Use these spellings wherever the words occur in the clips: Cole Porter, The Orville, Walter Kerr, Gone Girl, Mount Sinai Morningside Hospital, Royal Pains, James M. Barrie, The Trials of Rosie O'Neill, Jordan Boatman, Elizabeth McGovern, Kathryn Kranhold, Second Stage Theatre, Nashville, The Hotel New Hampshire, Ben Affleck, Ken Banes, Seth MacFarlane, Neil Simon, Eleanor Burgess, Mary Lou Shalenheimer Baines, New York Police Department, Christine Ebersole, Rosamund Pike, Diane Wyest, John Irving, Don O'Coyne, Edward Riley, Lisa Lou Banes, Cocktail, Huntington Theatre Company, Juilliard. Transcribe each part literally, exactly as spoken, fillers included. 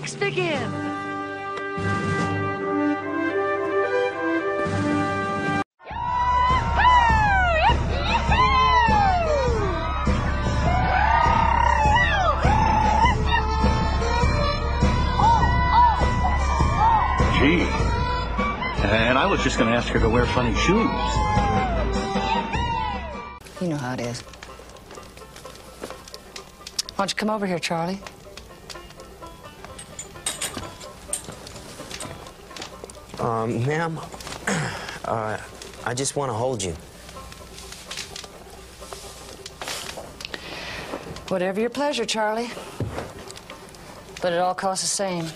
Acts begin! Gee, and I was just going to ask her to wear funny shoes. You know how it is. Why don't you come over here, Charlie? Um, ma'am, uh, I just want to hold you. Whatever your pleasure, Charlie. But it all costs the same.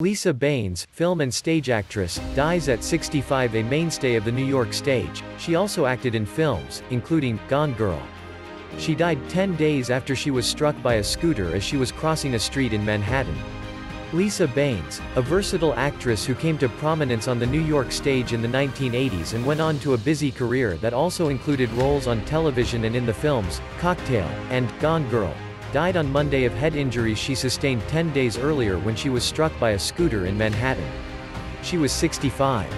Lisa Banes, film and stage actress, dies at sixty-five, a mainstay of the New York stage. She also acted in films, including Gone Girl. She died ten days after she was struck by a scooter as she was crossing a street in Manhattan. Lisa Banes, a versatile actress who came to prominence on the New York stage in the nineteen eighties and went on to a busy career that also included roles on television and in the films Cocktail and Gone Girl, died on Monday of head injuries she sustained ten days earlier when she was struck by a scooter in Manhattan. She was sixty-five.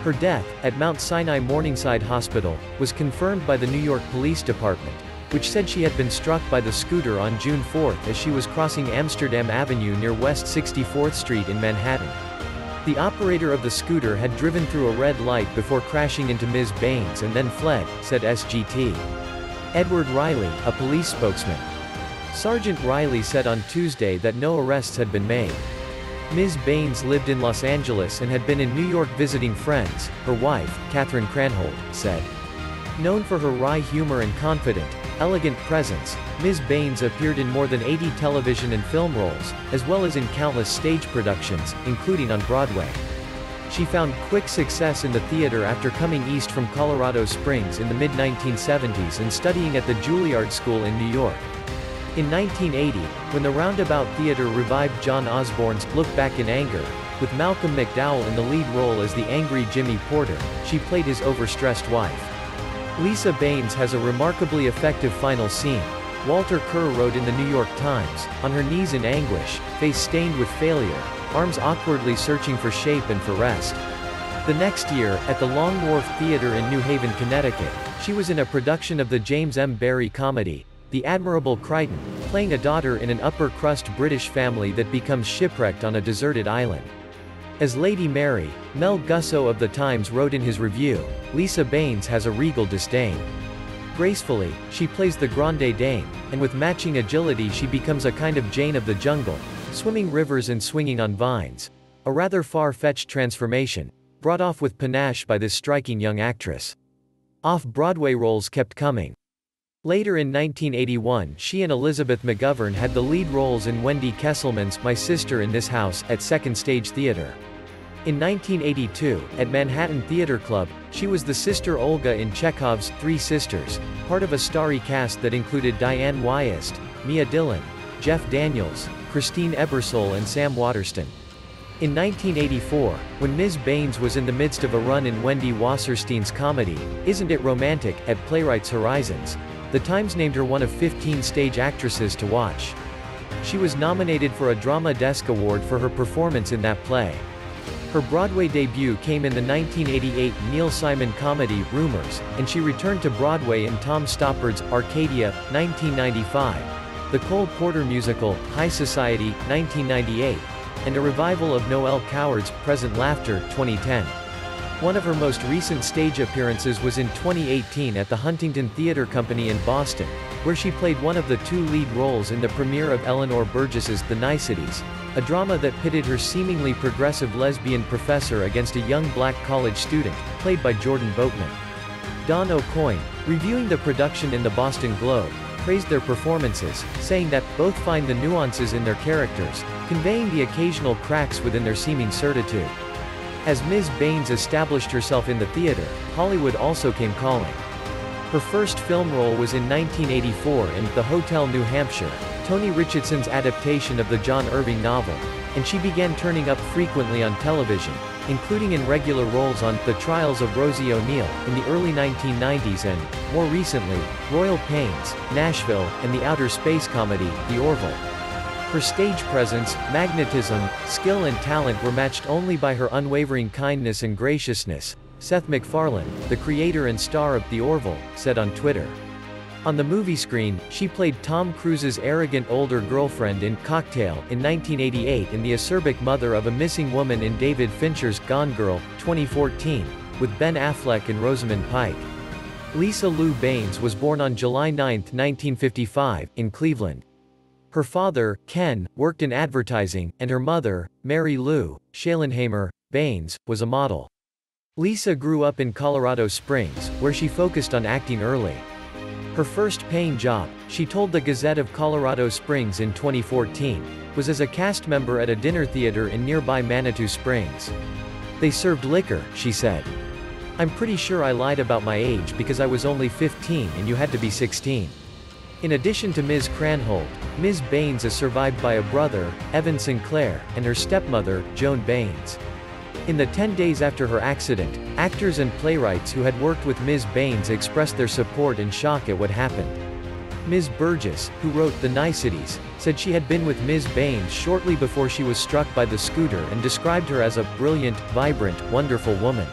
Her death, at Mount Sinai Morningside Hospital, was confirmed by the New York Police Department, which said she had been struck by the scooter on June fourth as she was crossing Amsterdam Avenue near West sixty-fourth Street in Manhattan. The operator of the scooter had driven through a red light before crashing into Miz Banes and then fled, said S G T. Edward Riley, a police spokesman. Sergeant Riley said on Tuesday that no arrests had been made. Miz Banes lived in Los Angeles and had been in New York visiting friends, her wife, Kathryn Kranhold, said. Known for her wry humor and confident, elegant presence, Miz Banes appeared in more than eighty television and film roles, as well as in countless stage productions, including on Broadway. She found quick success in the theater after coming east from Colorado Springs in the mid nineteen seventies and studying at the Juilliard School in New York. In nineteen eighty, when the Roundabout Theatre revived John Osborne's Look Back in Anger, with Malcolm McDowell in the lead role as the angry Jimmy Porter, she played his overstressed wife. Lisa Banes has a remarkably effective final scene. Walter Kerr wrote in the New York Times, on her knees in anguish, face stained with failure, arms awkwardly searching for shape and for rest. The next year, at the Long Wharf Theatre in New Haven, Connecticut, she was in a production of the James M. Barrie comedy, The Admirable Crichton, playing a daughter in an upper-crust British family that becomes shipwrecked on a deserted island. As Lady Mary, Mel Gussow of The Times wrote in his review, Lisa Banes has a regal disdain. Gracefully, she plays the grande dame, and with matching agility she becomes a kind of Jane of the Jungle, swimming rivers and swinging on vines. A rather far-fetched transformation, brought off with panache by this striking young actress. Off-Broadway roles kept coming. Later in nineteen eighty-one, she and Elizabeth McGovern had the lead roles in Wendy Kesselman's My Sister in This House at Second Stage Theatre. In nineteen eighty-two, at Manhattan Theatre Club, she was the sister Olga in Chekhov's Three Sisters, part of a starry cast that included Diane Wyest, Mia Dillon, Jeff Daniels, Christine Ebersole and Sam Waterston. In nineteen eighty-four, when Miz Banes was in the midst of a run in Wendy Wasserstein's comedy, Isn't It Romantic, at Playwrights Horizons, The Times named her one of fifteen stage actresses to watch. She was nominated for a Drama Desk Award for her performance in that play. Her Broadway debut came in the nineteen eighty-eight Neil Simon comedy, Rumors, and she returned to Broadway in Tom Stoppard's Arcadia, nineteen ninety-five, the Cole Porter musical, High Society, nineteen ninety-eight, and a revival of Noel Coward's Present Laughter, twenty ten. One of her most recent stage appearances was in twenty eighteen at the Huntington Theatre Company in Boston, where she played one of the two lead roles in the premiere of Eleanor Burgess's The Niceties, a drama that pitted her seemingly progressive lesbian professor against a young black college student, played by Jordan Boatman. Don O'Coyne, reviewing the production in the Boston Globe, praised their performances, saying that both find the nuances in their characters, conveying the occasional cracks within their seeming certitude. As Miz Banes established herself in the theater, Hollywood also came calling. Her first film role was in nineteen eighty-four in The Hotel New Hampshire, Tony Richardson's adaptation of the John Irving novel, and she began turning up frequently on television, including in regular roles on The Trials of Rosie O'Neill in the early nineteen nineties and, more recently, Royal Pains, Nashville, and the outer space comedy, The Orville. Her stage presence, magnetism, skill and talent were matched only by her unwavering kindness and graciousness, Seth MacFarlane, the creator and star of The Orville, said on Twitter. On the movie screen, she played Tom Cruise's arrogant older girlfriend in Cocktail in nineteen eighty-eight and the acerbic mother of a missing woman in David Fincher's Gone Girl, twenty fourteen, with Ben Affleck and Rosamund Pike. Lisa Lou Banes was born on July ninth, nineteen fifty-five, in Cleveland. Her father, Ken, worked in advertising, and her mother, Mary Lou Shalenheimer Baines, was a model. Lisa grew up in Colorado Springs, where she focused on acting early. Her first paying job, she told the Gazette of Colorado Springs in twenty fourteen, was as a cast member at a dinner theater in nearby Manitou Springs. "They served liquor," she said. "I'm pretty sure I lied about my age because I was only fifteen and you had to be sixteen." In addition to Miz Kranhold, Miz Baines is survived by a brother, Evan Sinclair, and her stepmother, Joan Baines. In the ten days after her accident, actors and playwrights who had worked with Miz Baines expressed their support and shock at what happened. Miz Burgess, who wrote The Niceties, said she had been with Miz Baines shortly before she was struck by the scooter and described her as a brilliant, vibrant, wonderful woman.